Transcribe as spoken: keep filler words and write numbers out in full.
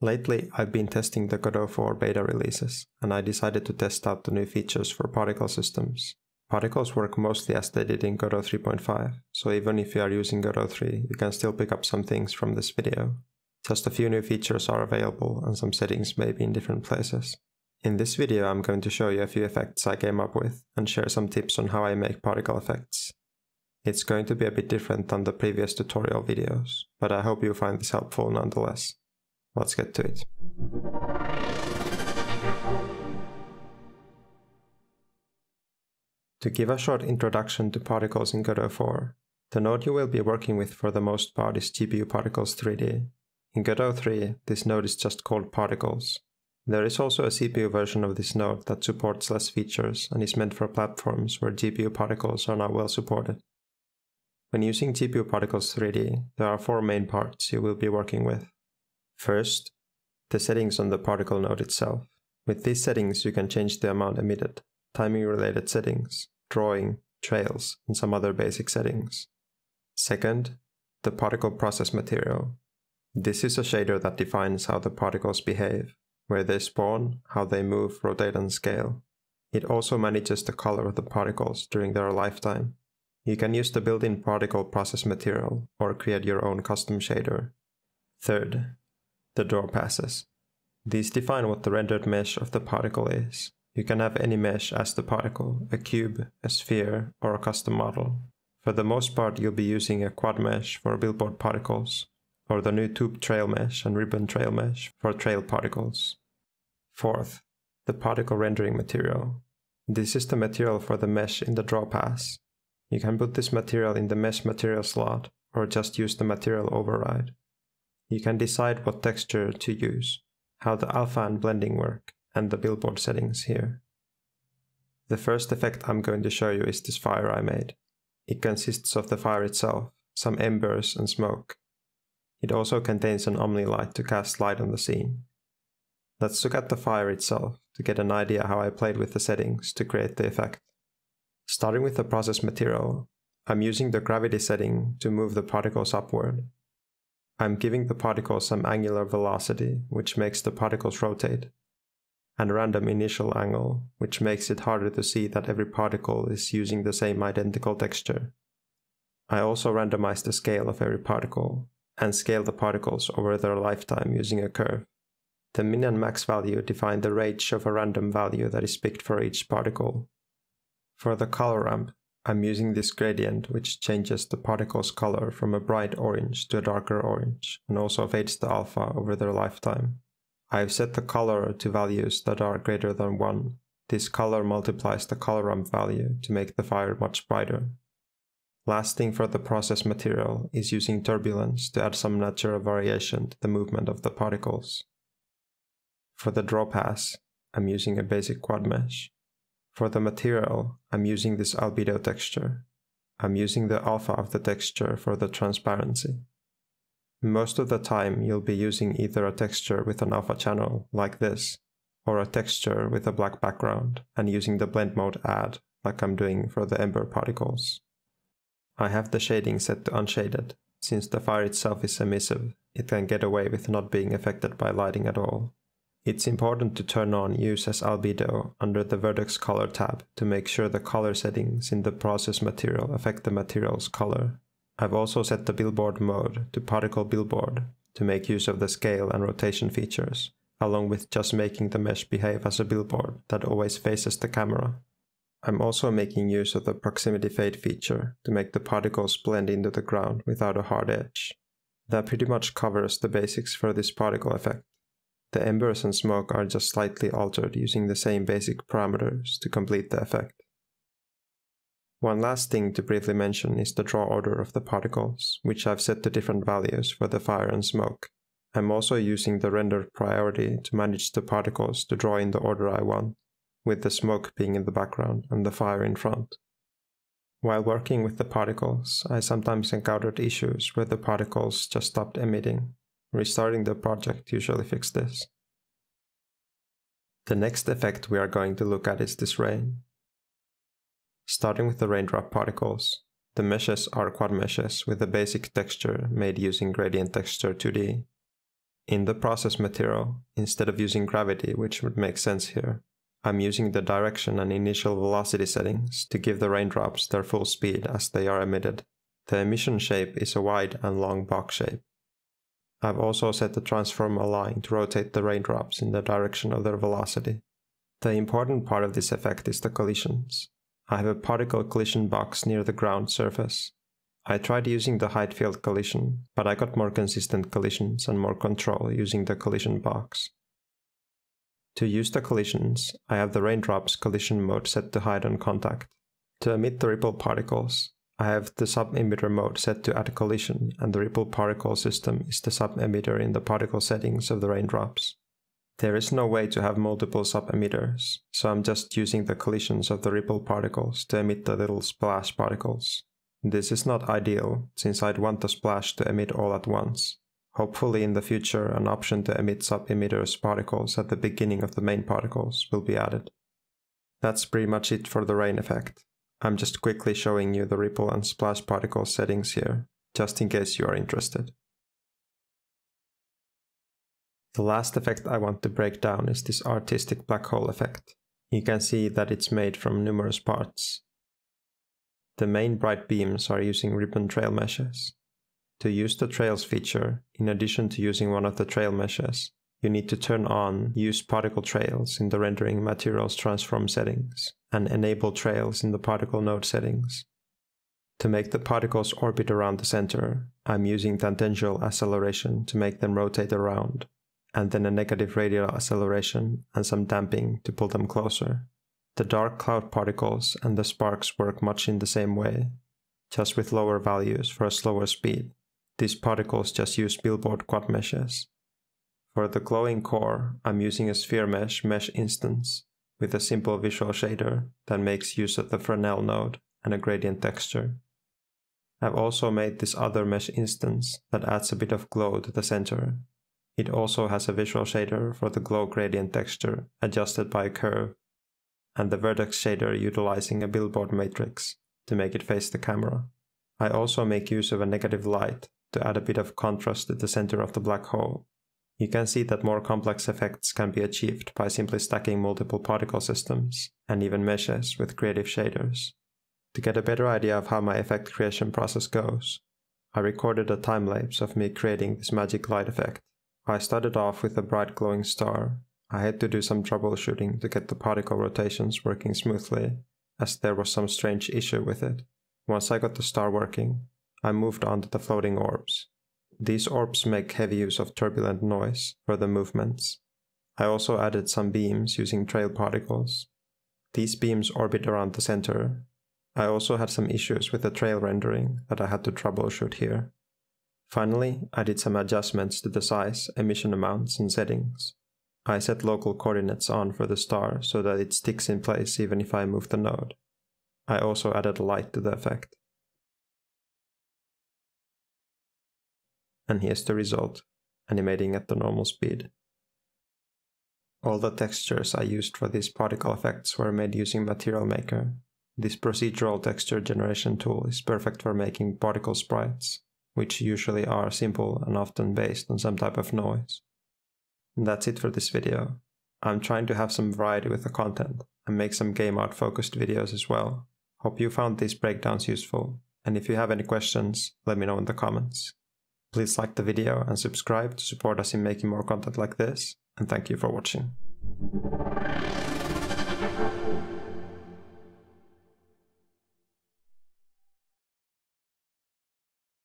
Lately, I've been testing the Godot four beta releases, and I decided to test out the new features for particle systems. Particles work mostly as they did in Godot three point five, so even if you are using Godot three, you can still pick up some things from this video. Just a few new features are available, and some settings may be in different places. In this video, I'm going to show you a few effects I came up with, and share some tips on how I make particle effects. It's going to be a bit different than the previous tutorial videos, but I hope you find this helpful nonetheless. Let's get to it. To give a short introduction to particles in Godot four, the node you will be working with for the most part is G P U Particles three D. In Godot three, this node is just called Particles. There is also a C P U version of this node that supports less features and is meant for platforms where G P U particles are now well supported. When using G P U Particles three D, there are four main parts you will be working with. First, the settings on the particle node itself. With these settings you can change the amount emitted, timing-related settings, drawing, trails, and some other basic settings. Second, the particle process material. This is a shader that defines how the particles behave, where they spawn, how they move, rotate, and scale. It also manages the color of the particles during their lifetime. You can use the built-in particle process material or create your own custom shader. Third, the draw passes. These define what the rendered mesh of the particle is. You can have any mesh as the particle, a cube, a sphere, or a custom model. For the most part you'll be using a quad mesh for billboard particles, or the new tube trail mesh and ribbon trail mesh for trail particles. Fourth, the particle rendering material. This is the material for the mesh in the draw pass. You can put this material in the mesh material slot, or just use the material override. You can decide what texture to use, how the alpha and blending work, and the billboard settings here. The first effect I'm going to show you is this fire I made. It consists of the fire itself, some embers and smoke. It also contains an omni light to cast light on the scene. Let's look at the fire itself to get an idea how I played with the settings to create the effect. Starting with the process material, I'm using the gravity setting to move the particles upward. I'm giving the particles some angular velocity, which makes the particles rotate, and random initial angle, which makes it harder to see that every particle is using the same identical texture. I also randomize the scale of every particle, and scale the particles over their lifetime using a curve. The min and max value define the range of a random value that is picked for each particle. For the color ramp, I'm using this gradient, which changes the particle's color from a bright orange to a darker orange, and also fades the alpha over their lifetime. I've set the color to values that are greater than one. This color multiplies the color ramp value to make the fire much brighter. Last thing for the process material is using turbulence to add some natural variation to the movement of the particles. For the draw pass, I'm using a basic quad mesh. For the material, I'm using this albedo texture. I'm using the alpha of the texture for the transparency. Most of the time you'll be using either a texture with an alpha channel, like this, or a texture with a black background, and using the blend mode add, like I'm doing for the ember particles. I have the shading set to unshaded. Since the fire itself is emissive, it can get away with not being affected by lighting at all. It's important to turn on Use as Albedo under the Vertex Color tab to make sure the color settings in the process material affect the material's color. I've also set the billboard mode to Particle Billboard to make use of the scale and rotation features, along with just making the mesh behave as a billboard that always faces the camera. I'm also making use of the Proximity Fade feature to make the particles blend into the ground without a hard edge. That pretty much covers the basics for this particle effect. The embers and smoke are just slightly altered using the same basic parameters to complete the effect. One last thing to briefly mention is the draw order of the particles, which I've set to different values for the fire and smoke. I'm also using the render priority to manage the particles to draw in the order I want, with the smoke being in the background and the fire in front. While working with the particles, I sometimes encountered issues where the particles just stopped emitting. Restarting the project usually fixes this. The next effect we are going to look at is this rain. Starting with the raindrop particles, the meshes are quad meshes with a basic texture made using Gradient Texture two D. in the process material instead of using gravity, which would make sense here. I'm using the direction and initial velocity settings to give the raindrops their full speed as they are emitted. The emission shape is a wide and long box shape. I've also set the transform align to rotate the raindrops in the direction of their velocity. The important part of this effect is the collisions. I have a particle collision box near the ground surface. I tried using the height field collision, but I got more consistent collisions and more control using the collision box. To use the collisions, I have the raindrops collision mode set to hide on contact. To emit the ripple particles, I have the sub-emitter mode set to add collision, and the ripple particle system is the sub-emitter in the particle settings of the raindrops. There is no way to have multiple sub-emitters, so I'm just using the collisions of the ripple particles to emit the little splash particles. This is not ideal, since I'd want the splash to emit all at once. Hopefully in the future an option to emit sub-emitters particles at the beginning of the main particles will be added. That's pretty much it for the rain effect. I'm just quickly showing you the ripple and splash particle settings here, just in case you are interested. The last effect I want to break down is this artistic black hole effect. You can see that it's made from numerous parts. The main bright beams are using ribbon trail meshes. To use the trails feature, in addition to using one of the trail meshes, you need to turn on Use Particle Trails in the Rendering Materials Transform settings, and Enable Trails in the Particle Node settings. To make the particles orbit around the center, I'm using tangential acceleration to make them rotate around, and then a negative radial acceleration and some damping to pull them closer. The dark cloud particles and the sparks work much in the same way, just with lower values for a slower speed. These particles just use billboard quad meshes. For the glowing core, I'm using a sphere mesh mesh instance with a simple visual shader that makes use of the Fresnel node and a gradient texture. I've also made this other mesh instance that adds a bit of glow to the center. It also has a visual shader for the glow gradient texture adjusted by a curve, and the vertex shader utilizing a billboard matrix to make it face the camera. I also make use of a negative light to add a bit of contrast to the center of the black hole. You can see that more complex effects can be achieved by simply stacking multiple particle systems, and even meshes, with creative shaders. To get a better idea of how my effect creation process goes, I recorded a time-lapse of me creating this magic light effect. I started off with a bright glowing star. I had to do some troubleshooting to get the particle rotations working smoothly, as there was some strange issue with it. Once I got the star working, I moved on to the floating orbs. These orbs make heavy use of turbulent noise for the movements. I also added some beams using trail particles. These beams orbit around the center. I also had some issues with the trail rendering that I had to troubleshoot here. Finally, I did some adjustments to the size, emission amounts, and settings. I set local coordinates on for the star so that it sticks in place even if I move the node. I also added light to the effect. And here's the result, animating at the normal speed. All the textures I used for these particle effects were made using Material Maker. This procedural texture generation tool is perfect for making particle sprites, which usually are simple and often based on some type of noise. And that's it for this video. I'm trying to have some variety with the content and make some game art focused videos as well. Hope you found these breakdowns useful, and if you have any questions, let me know in the comments. Please like the video and subscribe to support us in making more content like this, and thank you for watching.